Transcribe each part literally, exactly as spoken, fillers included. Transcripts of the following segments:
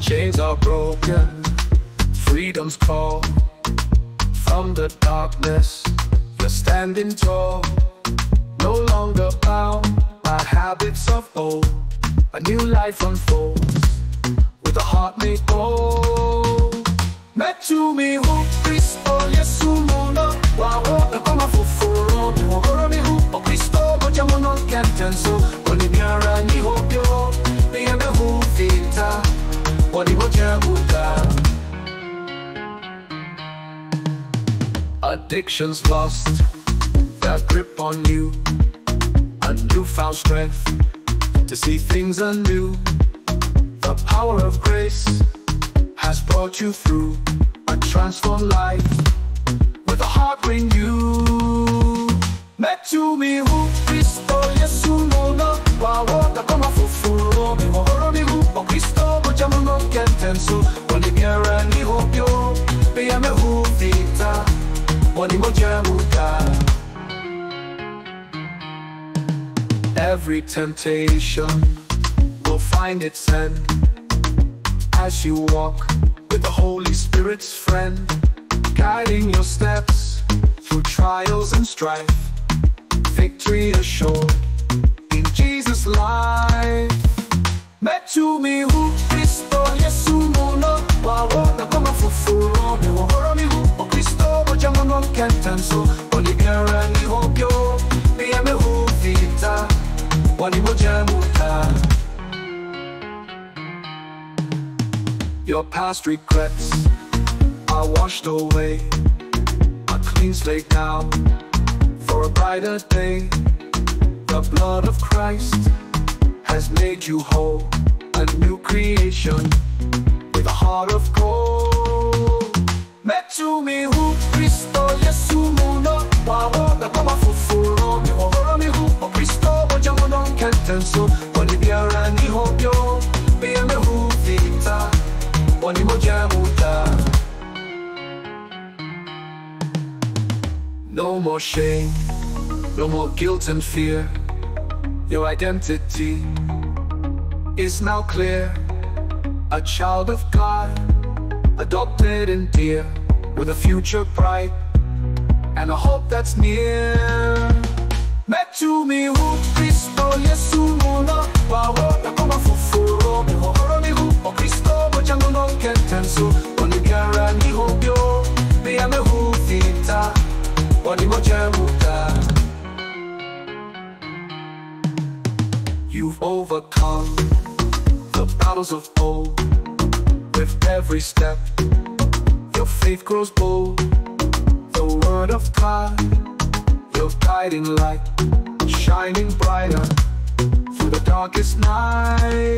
Chains are broken, freedom's called from the darkness. You're standing tall, no longer bound by habits of old. A new life unfolds with a heart made whole. Metumi hu Kristo Yesu muno wawo ekoma fufuro muhoromi hu o Kristo moja muno kentenso olinyara ni hopyo biyeme hu vita wadi moja buka. Addictions lost their grip on you, a newfound strength to see things anew. The power of grace has brought you through a transformed life with a heart renewed. Metumi hu Kristo Yesu muno wawo ekoma fufuro muhoromi hu o Kristo moja muno kentenso olinyara ni hopyo biyeme hu vita wadi moja buka. Every temptation will find its end as you walk with the Holy Spirit's friend, guiding your steps through trials and strife. Victory assured in Jesus' life. Metumi hu Kristo Yesu muno wawo ekoma fufuro muhoromi hu o Kristo moja muno kentenso olinyara ni hopyo biyeme hu vita. Your past regrets are washed away, a clean slate now for a brighter day. The blood of Christ has made you whole, a new creation with a heart of gold. Metumi hu Kristo Yesu muno wawo ekoma fufuro muhoromi hu o Kristo moja muno kentenso olinyara ni hopyo biyeme hu vita wadi moja buka. No more shame, no more guilt and fear. Your identity is now clear. A child of God, adopted and dear, with a future bright and a hope that's near. Metumi hu Kristo Yesu muno wawo ekoma fufuro muhoromi hu o Kristo moja muno kentenso olinyara ni hopyo biyeme hu vita wadi moja buka. You've overcome the battles of old. With every step your faith grows bold. The word of God, your guiding light, shining brighter through the darkest night.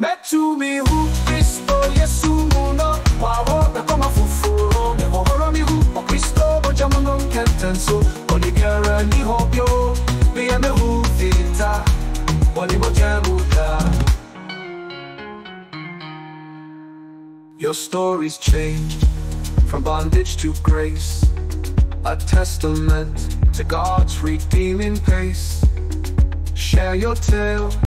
Metumi hu Kristo Yesu muno wawo ekoma fufuro muhoromi hu o Kristo moja muno kentenso olinyara ni hopyo biyeme hu vita wadi moja buka. Your story's changed from bondage to grace, a testament to God's redeeming grace. Share your tale